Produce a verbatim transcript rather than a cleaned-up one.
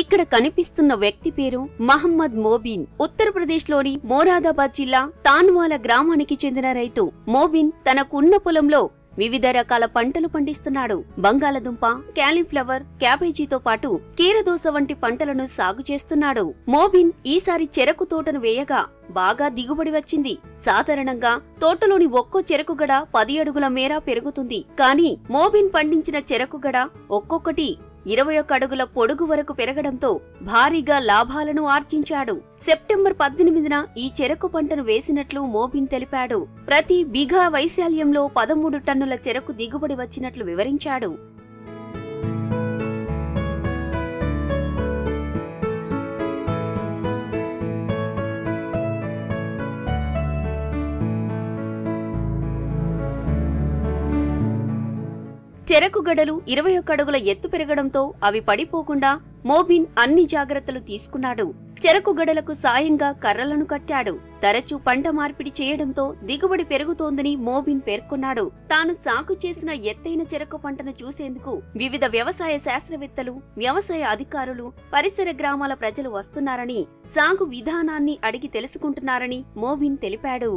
ఇక్కడ కనిపిస్తున్న వ్యక్తి పేరు మహమ్మద్ మోబిన్. ఉత్తరప్రదేశ్లోని మోరాదాబాద్ జిల్లా తాన్వాల గ్రామానికి చెందిన రైతు మోబిన్ తనకున్న పొలంలో వివిధ రకాల పంటలు పండిస్తున్నాడు. బంగాళదుంప, కాలీఫ్లవర్, క్యాబేజీతో పాటు కీరదోస వంటి పంటలను సాగు చేస్తున్నాడు. మోబిన్ ఈసారి చెరకు తోటను వేయగా బాగా దిగుబడి వచ్చింది. సాధారణంగా తోటలోని ఒక్కో చెరకుగడ పది అడుగుల మేర పెరుగుతుంది. కానీ మోబిన్ పండించిన చెరకుగడ ఒక్కొక్కటి ఇరవై ఒక్క అడుగుల పొడుగు వరకు పెరగడంతో భారీగా లాభాలను ఆర్జించాడు. సెప్టెంబర్ పద్దెనిమిదిన ఈ చెరకు పంటను వేసినట్లు మోబిన్ తెలిపాడు. ప్రతి బిఘా వైశాల్యంలో పదమూడు టన్నుల చెరకు దిగుబడి వచ్చినట్లు వివరించాడు. చెరకు గడలు ఇరవై ఒక్క అడుగుల ఎత్తు పెరగడంతో అవి పడిపోకుండా మోబిన్ అన్ని జాగ్రత్తలు తీసుకున్నాడు. చెరకు గడలకు సాయంగా కర్రలను కట్టాడు. తరచూ పంట మార్పిడి చేయడంతో దిగుబడి పెరుగుతోందని మోబిన్ పేర్కొన్నాడు. తాను సాగు చేసిన ఎత్తైన చెరకు పంటను చూసేందుకు వివిధ వ్యవసాయ శాస్త్రవేత్తలు, వ్యవసాయ అధికారులు, పరిసర గ్రామాల ప్రజలు వస్తున్నారని, సాగు విధానాన్ని అడిగి తెలుసుకుంటున్నారని మోబిన్ తెలిపాడు.